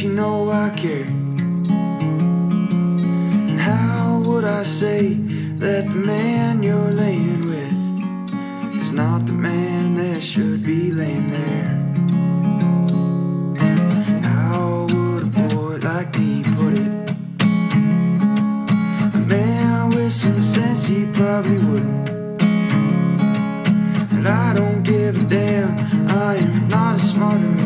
You know I care. And how would I say that the man you're laying with is not the man that should be laying there? How would a poet like me put it? A man with some sense, he probably wouldn't. And I don't give a damn, I am not as smart as me.